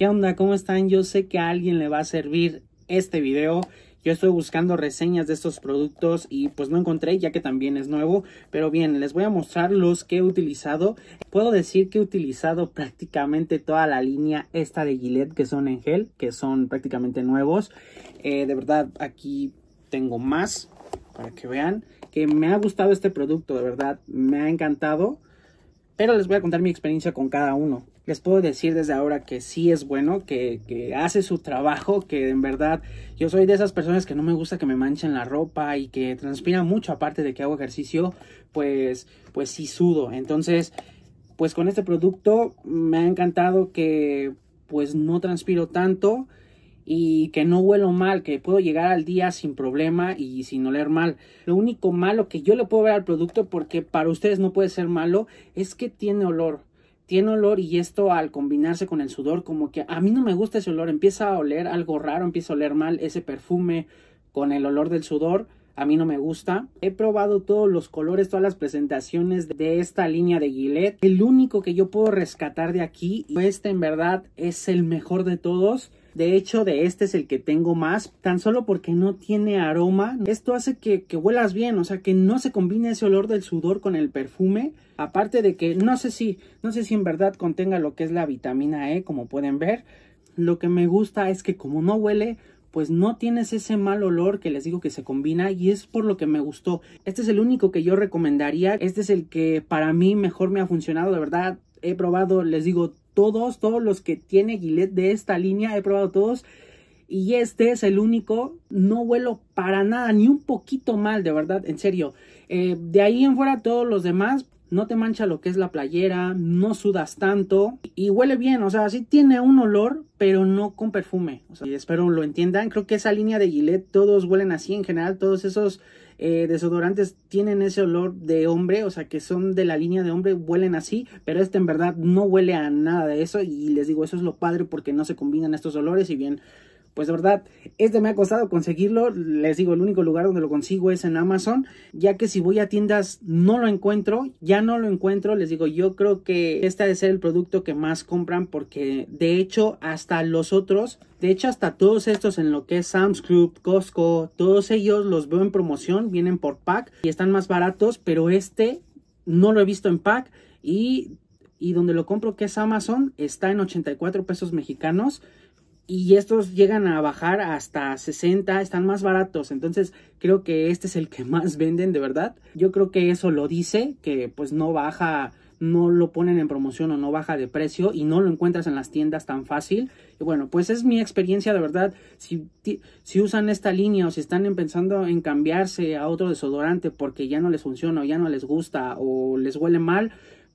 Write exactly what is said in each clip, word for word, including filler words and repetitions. ¿Qué onda? ¿Cómo están? Yo sé que a alguien le va a servir este video. Yo estoy buscando reseñas de estos productos y pues no encontré, ya que también es nuevo. Pero bien, les voy a mostrar los que he utilizado. Puedo decir que he utilizado prácticamente toda la línea esta de Gillette, que son en gel, que son prácticamente nuevos. Eh, de verdad, aquí tengo más para que vean que me ha gustado este producto, de verdad, me ha encantado. Pero les voy a contar mi experiencia con cada uno. Les puedo decir desde ahora que sí es bueno, que, que hace su trabajo, que en verdad yo soy de esas personas que no me gusta que me manchen la ropa y que transpira mucho, aparte de que hago ejercicio, pues, pues sí sudo. Entonces, pues con este producto me ha encantado que pues no transpiro tanto y que no huelo mal, que puedo llegar al día sin problema y sin oler mal. Lo único malo que yo le puedo ver al producto, porque para ustedes no puede ser malo, es que tiene olor. Tiene olor y esto al combinarse con el sudor, como que a mí no me gusta ese olor. Empieza a oler algo raro, empieza a oler mal ese perfume con el olor del sudor. A mí no me gusta. He probado todos los colores, todas las presentaciones de esta línea de Gillette. El único que yo puedo rescatar de aquí, este en verdad es el mejor de todos. De hecho, de este es el que tengo más, tan solo porque no tiene aroma. Esto hace que, que huelas bien, o sea, que no se combine ese olor del sudor con el perfume. Aparte de que no sé si, no sé si en verdad contenga lo que es la vitamina E, como pueden ver. Lo que me gusta es que como no huele, pues no tienes ese mal olor que les digo que se combina, y es por lo que me gustó. Este es el único que yo recomendaría. Este es el que para mí mejor me ha funcionado, de verdad. He probado, les digo, todos, todos los que tiene Gillette de esta línea, he probado todos. Y este es el único, no huelo para nada, ni un poquito mal, de verdad, en serio. Eh, de ahí en fuera todos los demás, no te mancha lo que es la playera, no sudas tanto y huele bien. O sea, sí tiene un olor, pero no con perfume. O sea, espero lo entiendan. Creo que esa línea de Gillette, todos huelen así en general, todos esos... Eh, desodorantes tienen ese olor de hombre, o sea que son de la línea de hombre, huelen así, pero este en verdad no huele a nada de eso, y les digo, eso es lo padre porque no se combinan estos olores. Y bien, pues de verdad, este me ha costado conseguirlo. Les digo, el único lugar donde lo consigo es en Amazon, ya que si voy a tiendas no lo encuentro, ya no lo encuentro. Les digo, yo creo que este ha de ser el producto que más compran, porque de hecho hasta los otros, de hecho hasta todos estos en lo que es Sam's Club, Costco, todos ellos los veo en promoción, vienen por pack y están más baratos, pero este no lo he visto en pack. Y, y donde lo compro, que es Amazon, está en ochenta y cuatro pesos mexicanos. Y estos llegan a bajar hasta sesenta, están más baratos. Entonces creo que este es el que más venden, de verdad. Yo creo que eso lo dice, que pues no baja, no lo ponen en promoción o no baja de precio y no lo encuentras en las tiendas tan fácil. Y bueno, pues es mi experiencia, de verdad. Si, si usan esta línea o si están pensando en cambiarse a otro desodorante porque ya no les funciona o ya no les gusta o les huele mal,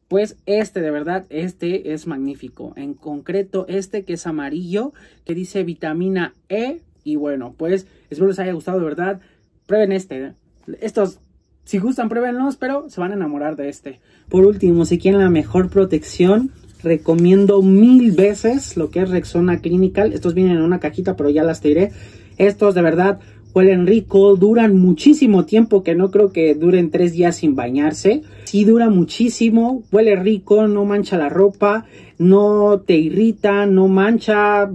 pues este, de verdad, este es magnífico. En concreto este que es amarillo, que dice vitamina E. Y bueno, pues espero les haya gustado, de verdad. Prueben este. Estos, si gustan, pruébenlos, pero se van a enamorar de este. Por último, si quieren la mejor protección, recomiendo mil veces lo que es Rexona Clinical. Estos vienen en una cajita, pero ya las tiré. Estos, de verdad, huelen rico, duran muchísimo tiempo, que no creo que duren tres días sin bañarse. Sí dura muchísimo, huele rico, no mancha la ropa, no te irrita, no mancha.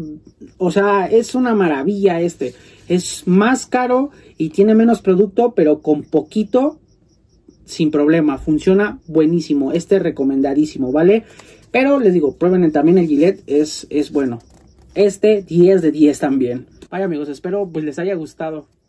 O sea, es una maravilla este. Es más caro y tiene menos producto, pero con poquito, sin problema. Funciona buenísimo, este es recomendadísimo, ¿vale? Pero les digo, prueben también el Gillette, es, es bueno. Este diez de diez también. Vaya amigos, espero pues les haya gustado.